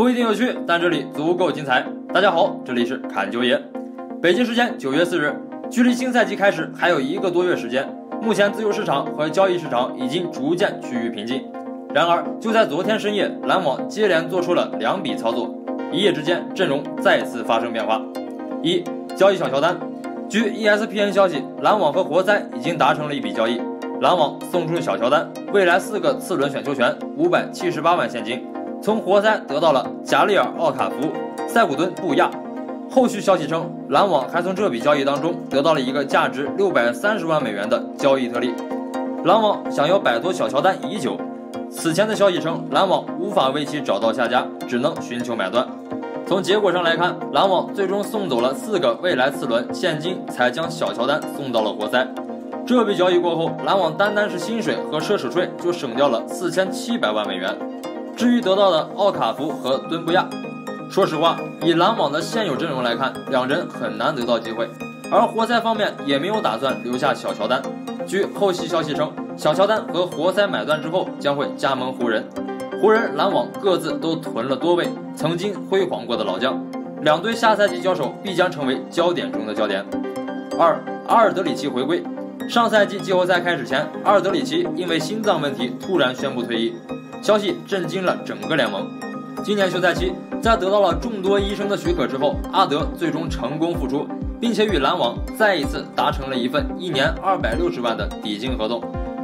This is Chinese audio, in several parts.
不一定有趣，但这里足够精彩。大家好，这里是侃球爷。北京时间9月4日，距离新赛季开始还有1个多月时间。目前自由市场和交易市场已经逐渐趋于平静。然而，就在昨天深夜，篮网接连做出了2笔操作，一夜之间阵容再次发生变化。一、交易小乔丹。据 ESPN 消息，篮网和活塞已经达成了1笔交易，篮网送出小乔丹未来4个次轮选秀权、578万现金，从活塞得到了贾里尔·奥卡福、塞古敦·布亚。后续消息称，篮网还从这笔交易当中得到了一个价值630万美元的交易特例。篮网想要摆脱小乔丹已久，此前的消息称篮网无法为其找到下家，只能寻求买断。从结果上来看，篮网最终送走了4个未来次轮现金，才将小乔丹送到了活塞。这笔交易过后，篮网单单是薪水和奢侈税就省掉了4700万美元。至于得到的奥卡福和敦布亚，说实话，以篮网的现有阵容来看，两人很难得到机会。而活塞方面也没有打算留下小乔丹。据后续消息称，小乔丹和活塞买断之后将会加盟湖人。湖人、篮网各自都囤了多位曾经辉煌过的老将，两队下赛季交手必将成为焦点中的焦点。二、阿尔德里奇回归。上赛季季后赛开始前，阿尔德里奇因为心脏问题突然宣布退役，消息震惊了整个联盟。今年休赛期，在得到了众多医生的许可之后，阿德最终成功复出，并且与篮网再一次达成了一份1年260万的底薪合同。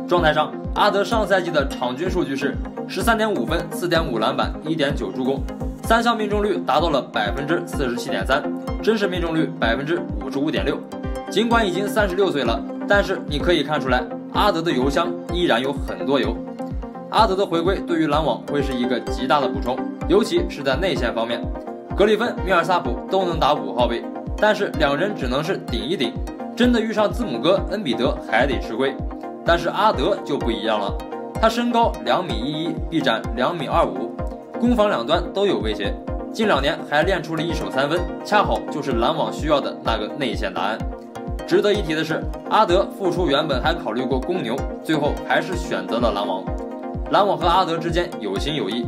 状态上，阿德上赛季的场均数据是 13.5 分、4.5 篮板、1.9 助攻，3项命中率达到了 47.3%， 真实命中率 55.6%。 尽管已经36岁了，但是你可以看出来，阿德的油箱依然有很多油。阿德的回归对于篮网会是一个极大的补充，尤其是在内线方面，格里芬、米尔萨普都能打5号位，但是两人只能是顶一顶，真的遇上字母哥、恩比德还得吃亏。但是阿德就不一样了，他身高2.11米，臂展2.25米，攻防两端都有威胁。近2年还练出了1手3分，恰好就是篮网需要的那个内线答案。值得一提的是，阿德复出原本还考虑过公牛，最后还是选择了篮网。篮网和阿德之间有心有意，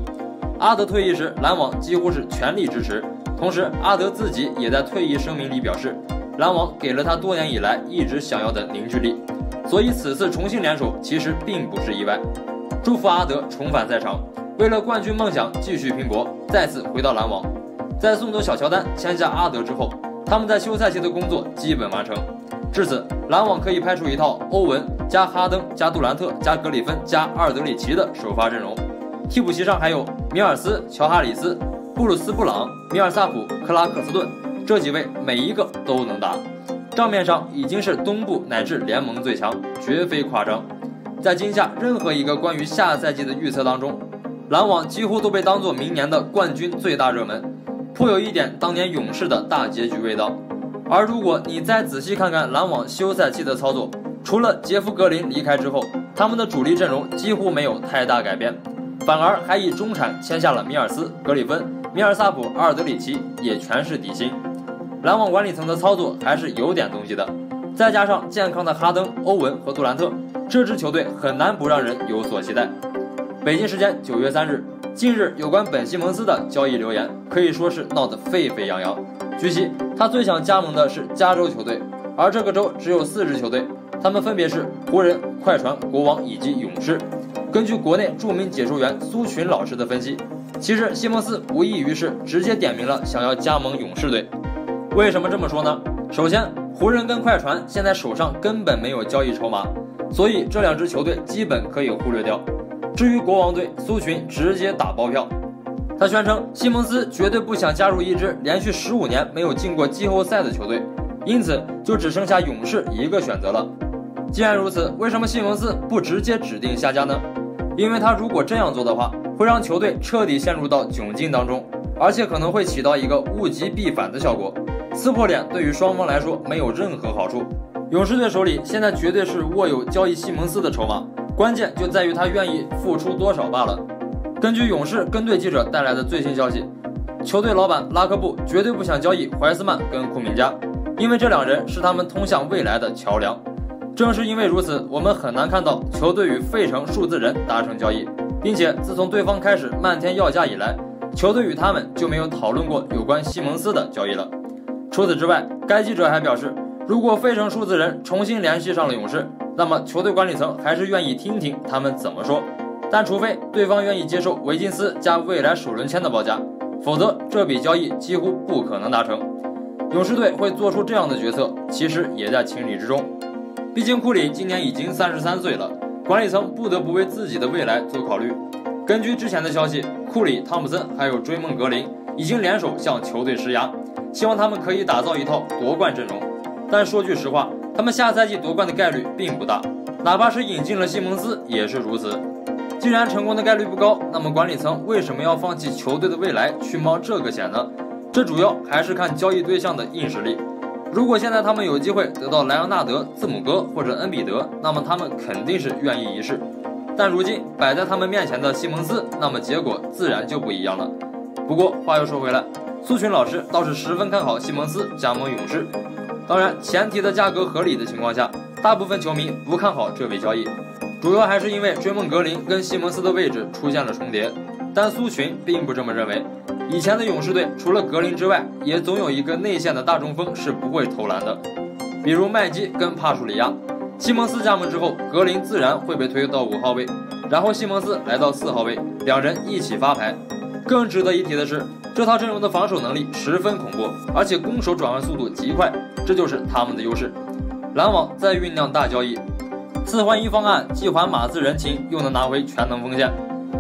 阿德退役时篮网几乎是全力支持，同时阿德自己也在退役声明里表示，篮网给了他多年以来一直想要的凝聚力，所以此次重新联手其实并不是意外。祝福阿德重返赛场，为了冠军梦想继续拼搏，再次回到篮网。在送走小乔丹、签下阿德之后，他们在休赛期的工作基本完成。至此，篮网可以拍出一套欧文加哈登加杜兰特加格里芬加阿尔德里奇的首发阵容，替补席上还有米尔斯、乔哈里斯、布鲁斯·布朗、米尔萨普、克拉克斯顿，这几位每一个都能打。账面上已经是东部乃至联盟最强，绝非夸张。在今夏任何一个关于下赛季的预测当中，篮网几乎都被当作明年的冠军最大热门，颇有一点当年勇士的大结局味道。而如果你再仔细看看篮网休赛期的操作，除了杰夫·格林离开之后，他们的主力阵容几乎没有太大改变，反而还以中产签下了米尔斯、格里芬、米尔萨普、阿尔德里奇，也全是底薪。篮网管理层的操作还是有点东西的，再加上健康的哈登、欧文和杜兰特，这支球队很难不让人有所期待。北京时间9月3日，近日有关本·西蒙斯的交易流言可以说是闹得沸沸扬扬。据悉，他最想加盟的是加州球队，而这个州只有4支球队，他们分别是湖人、快船、国王以及勇士。根据国内著名解说员苏群老师的分析，其实西蒙斯无异于是直接点名了想要加盟勇士队。为什么这么说呢？首先，湖人跟快船现在手上根本没有交易筹码，所以这2支球队基本可以忽略掉。至于国王队，苏群直接打包票。他宣称，西蒙斯绝对不想加入一支连续15年没有进过季后赛的球队，因此就只剩下勇士一个选择了。既然如此，为什么西蒙斯不直接指定下家呢？因为他如果这样做的话，会让球队彻底陷入到窘境当中，而且可能会起到一个物极必反的效果，撕破脸对于双方来说没有任何好处。勇士队手里现在绝对是握有交易西蒙斯的筹码，关键就在于他愿意付出多少罢了。根据勇士跟队记者带来的最新消息，球队老板拉科布绝对不想交易怀斯曼跟库明加，因为这2人是他们通向未来的桥梁。正是因为如此，我们很难看到球队与费城数字人达成交易，并且自从对方开始漫天要价以来，球队与他们就没有讨论过有关西蒙斯的交易了。除此之外，该记者还表示，如果费城数字人重新联系上了勇士，那么球队管理层还是愿意听听他们怎么说，但除非对方愿意接受维金斯加未来首轮签的报价，否则这笔交易几乎不可能达成。勇士队会做出这样的决策，其实也在情理之中。毕竟库里今年已经33岁了，管理层不得不为自己的未来做考虑。根据之前的消息，库里、汤普森还有追梦格林已经联手向球队施压，希望他们可以打造一套夺冠阵容。但说句实话，他们下赛季夺冠的概率并不大，哪怕是引进了西蒙斯也是如此。既然成功的概率不高，那么管理层为什么要放弃球队的未来去冒这个险呢？这主要还是看交易对象的硬实力。如果现在他们有机会得到莱昂纳德、字母哥或者恩比德，那么他们肯定是愿意一试。但如今摆在他们面前的西蒙斯，那么结果自然就不一样了。不过话又说回来，苏群老师倒是十分看好西蒙斯加盟勇士。当然，前提的价格合理的情况下，大部分球迷不看好这笔交易，主要还是因为追梦格林跟西蒙斯的位置出现了重叠。但苏群并不这么认为，以前的勇士队除了格林之外，也总有一个内线的大中锋是不会投篮的，比如麦基跟帕楚里亚。西蒙斯加盟之后，格林自然会被推到5号位，然后西蒙斯来到4号位，两人一起发牌。更值得一提的是，这套阵容的防守能力十分恐怖，而且攻守转换速度极快，这就是他们的优势。篮网在酝酿大交易，4换1方案既还马刺人情，又能拿回全能锋线。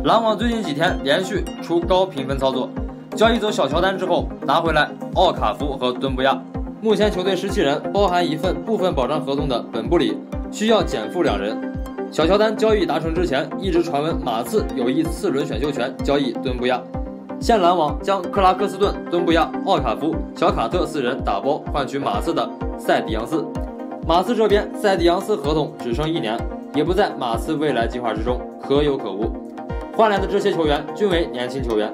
篮网最近几天连续出高评分操作，交易走小乔丹之后，拿回来奥卡福和敦布亚。目前球队17人，包含一份部分保障合同的本布里，需要减负2人。小乔丹交易达成之前，一直传闻马刺有意4轮选秀权交易敦布亚。现篮网将克拉克斯顿、敦布亚、奥卡夫、小卡特4人打包换取马刺的塞迪扬斯。马刺这边，塞迪扬斯合同只剩1年，也不在马刺未来计划之中，可有可无。换来的这些球员均为年轻球员，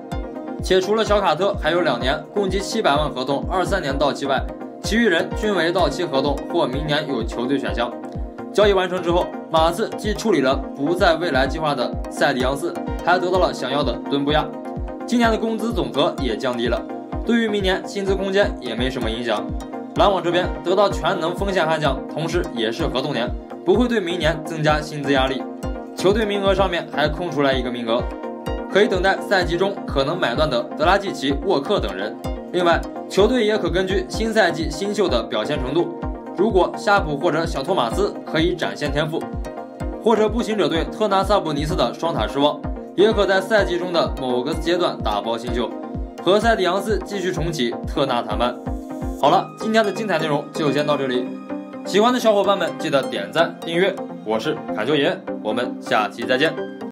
且除了小卡特还有2年，共计700万合同23年到期外，其余人均为到期合同或明年有球队选项。交易完成之后，马刺既处理了不在未来计划的塞迪扬斯，还得到了想要的敦布亚。今年的工资总和也降低了，对于明年薪资空间也没什么影响。篮网这边得到全能锋线悍将，同时也是合同年，不会对明年增加薪资压力。球队名额上面还空出来一个名额，可以等待赛季中可能买断的德拉季奇、沃克等人。另外，球队也可根据新赛季新秀的表现程度，如果夏普或者小托马斯可以展现天赋，或者步行者对特纳萨布尼斯的双塔失望，也可在赛季中的某个阶段打包新秀，和塞迪扬斯继续重启特纳谈判。好了，今天的精彩内容就先到这里，喜欢的小伙伴们记得点赞订阅，我是侃球爷，我们下期再见。